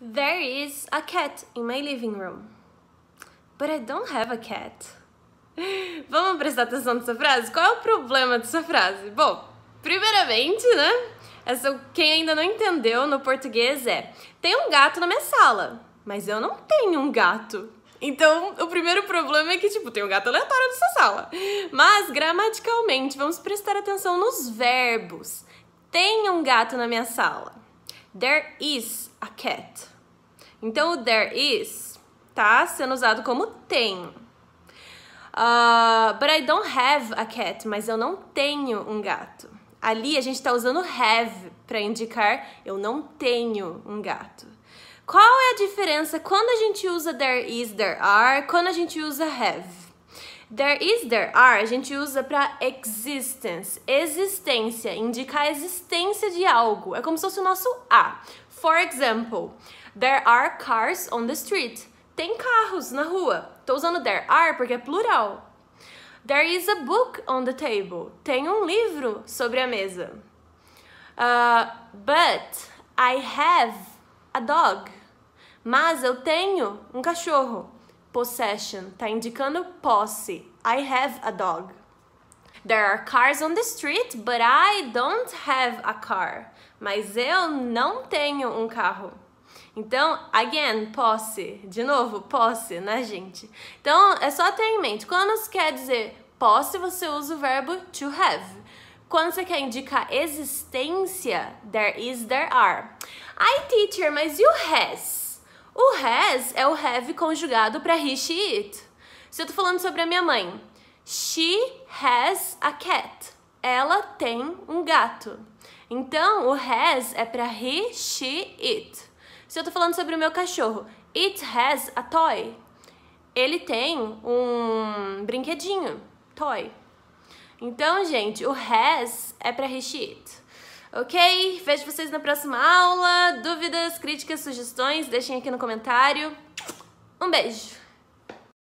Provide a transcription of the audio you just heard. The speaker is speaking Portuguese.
There is a cat in my living room. But I don't have a cat. Vamos prestar atenção nessa frase? Qual é o problema dessa frase? Bom, primeiramente, né? Essa, quem ainda não entendeu no português é: tem um gato na minha sala, mas eu não tenho um gato. Então, o primeiro problema é que, tipo, tem um gato aleatório nessa sala. Mas, gramaticalmente, vamos prestar atenção nos verbos. Tem um gato na minha sala. There is a cat. Então, o there is tá sendo usado como tem. But I don't have a cat. Mas eu não tenho um gato. Ali, a gente tá usando have para indicar eu não tenho um gato. Qual é a diferença quando a gente usa there is, there are, quando a gente usa have? There is, there are, a gente usa para existence, existência, indicar a existência de algo. É como se fosse o nosso a. For example, there are cars on the street. Tem carros na rua. Estou usando there are porque é plural. There is a book on the table. Tem um livro sobre a mesa. But I have a dog. Mas eu tenho um cachorro. Possession. Tá indicando posse. I have a dog. There are cars on the street, but I don't have a car. Mas eu não tenho um carro. Então, again, posse. De novo, posse, né, gente? Então, é só ter em mente. Quando você quer dizer posse, você usa o verbo to have. Quando você quer indicar existência, there is, there are. Ai, teacher, mas e o has? O has é o have conjugado para he, she, it. Se eu tô falando sobre a minha mãe, she has a cat. Ela tem um gato. Então, o has é para he, she, it. Se eu tô falando sobre o meu cachorro, it has a toy. Ele tem um brinquedinho, toy. Então, gente, o has é para he, she, it. Ok? Vejo vocês na próxima aula. Dúvidas, críticas, sugestões, deixem aqui no comentário. Um beijo!